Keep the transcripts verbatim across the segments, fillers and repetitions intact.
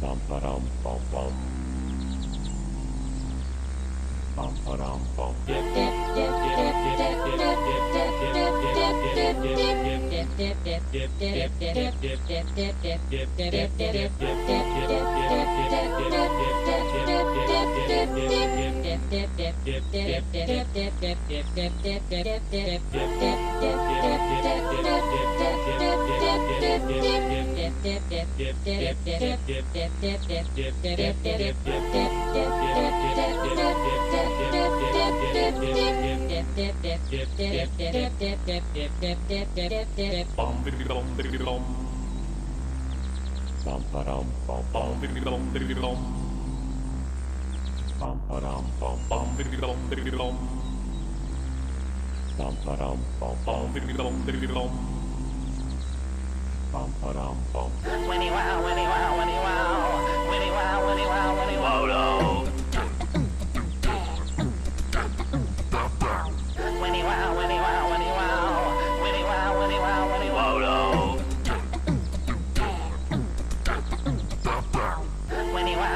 Bum ba dum bum bum. Bum ba dum bum. Winnie wow, Winnie wow, Winnie wow, Winnie wow, Winnie wow, Winnie wow. Winnie wow, Winnie wow, Winnie wow, Winnie wow, Winnie wow, Winnie wow. Winnie wow, Winnie wow, Winnie wow, Winnie wow, Winnie wow, Winnie wow. Winnie wow, Winnie wow, Winnie wow.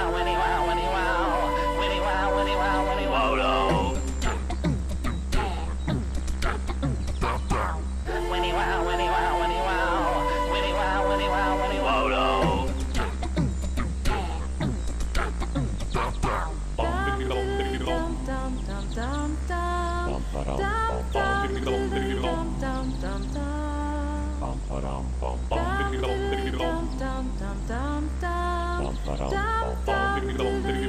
Winnie wow, Winnie wow, wow. Dum dum dum dum.